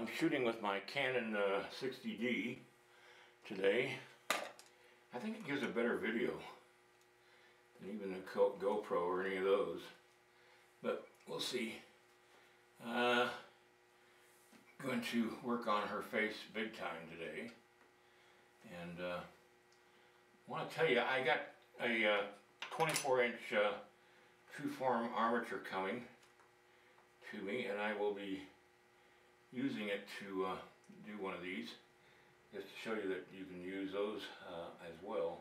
I'm shooting with my Canon 60D today. I think it gives a better video than even the GoPro or any of those, but we'll see. Going to work on her face big time today, and I want to tell you, I got a 24-inch TruForm Armature coming to me, and I will be using it to do one of these, just to show you that you can use those as well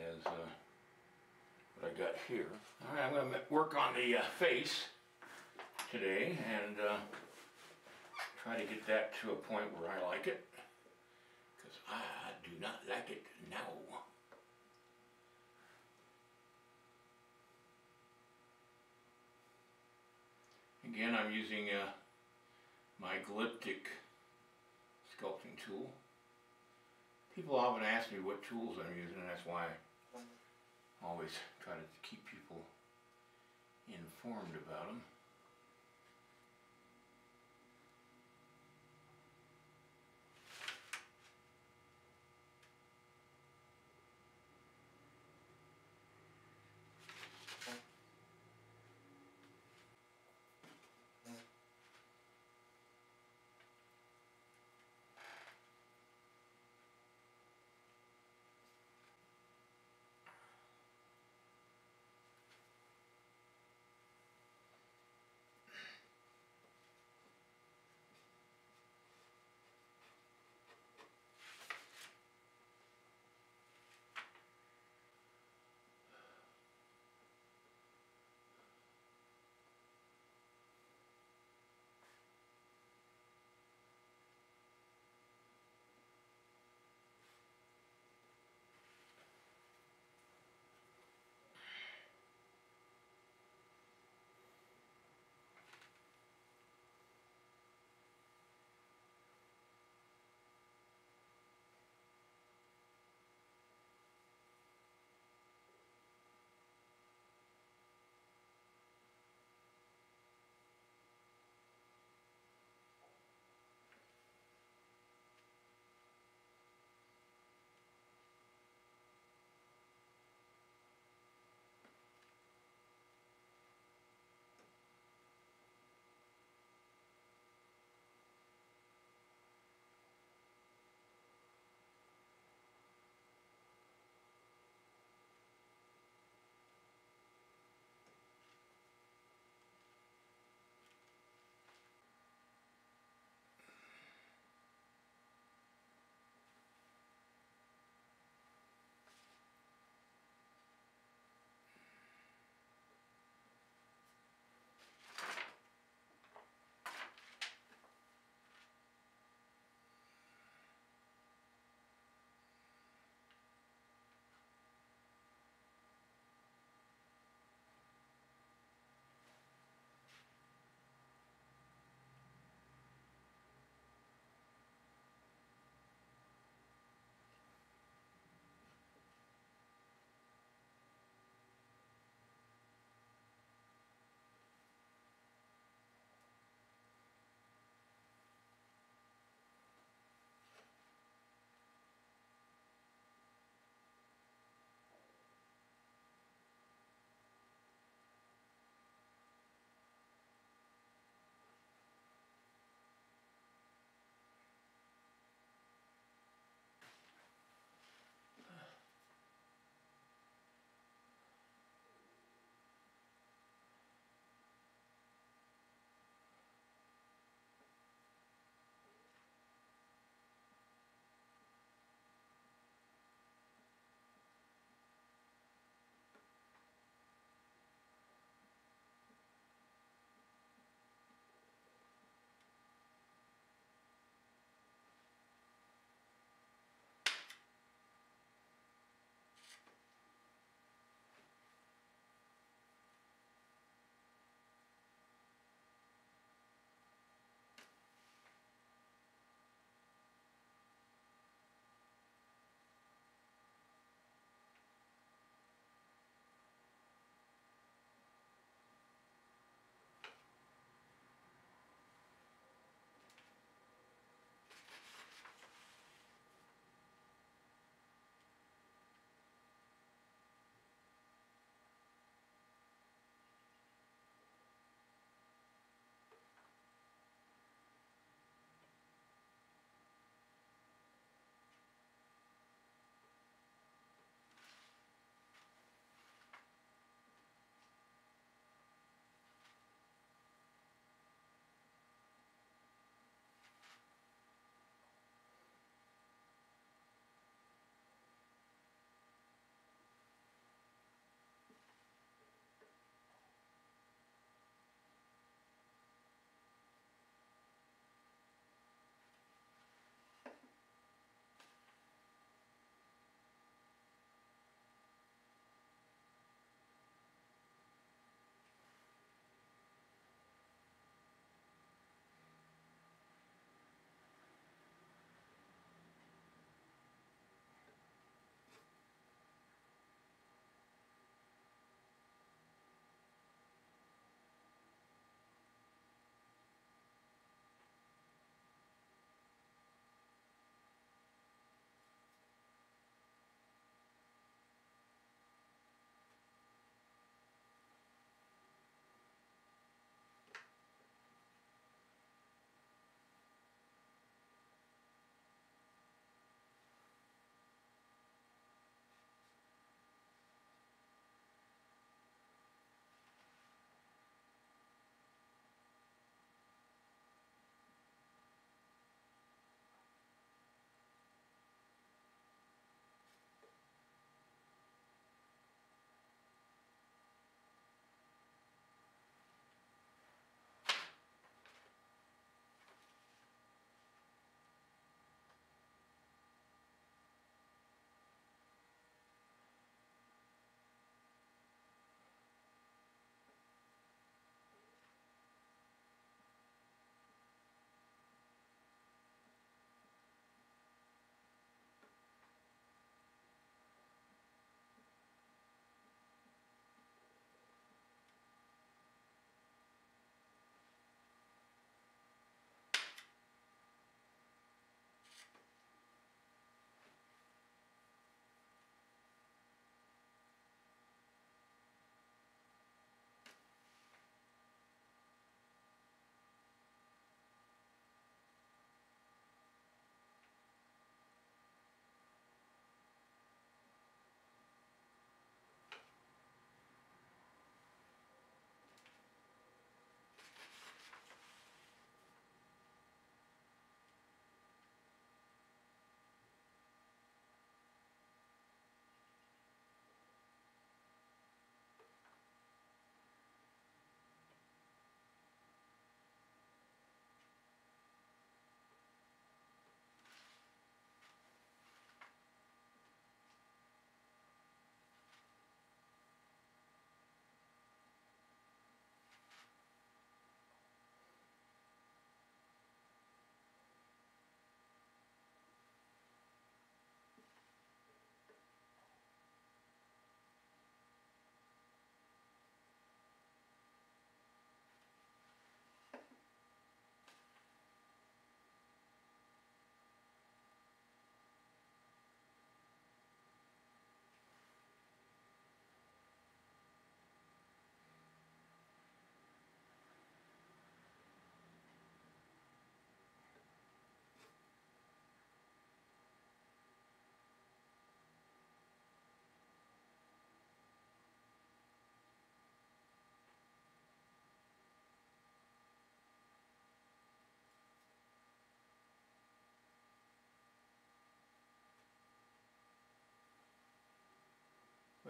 as what I got here. All right, I'm going to work on the face today and try to get that to a point where I like it, because I do not like it now. Again, I'm using my elliptic sculpting tool. People often ask me what tools I'm using, and that's why I always try to keep people informed about them.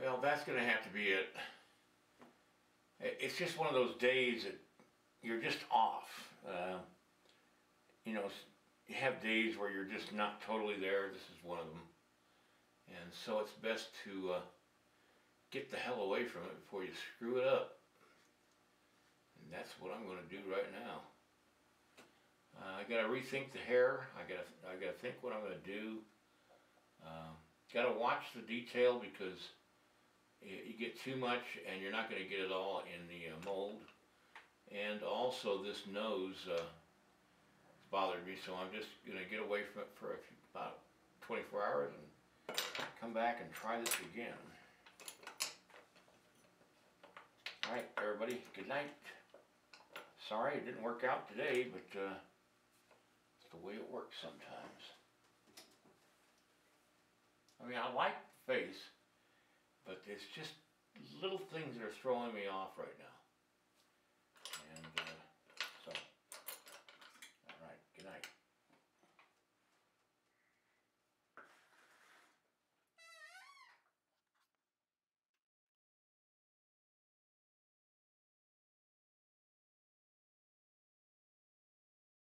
Well, that's going to have to be it. It's just one of those days that you're just off. You know, you have days where you're just not totally there. This is one of them. And so it's best to get the hell away from it before you screw it up. And that's what I'm going to do right now. I got to rethink the hair. I got to think what I'm going to do. Got to watch the detail, because you get too much and you're not going to get it all in the mold. And also this nose has bothered me, so I'm just going to get away from it for about 24 hours and come back and try this again. Alright everybody, good night. Sorry it didn't work out today, but it's the way it works sometimes. I mean, I like the face, but it's just little things that are throwing me off right now.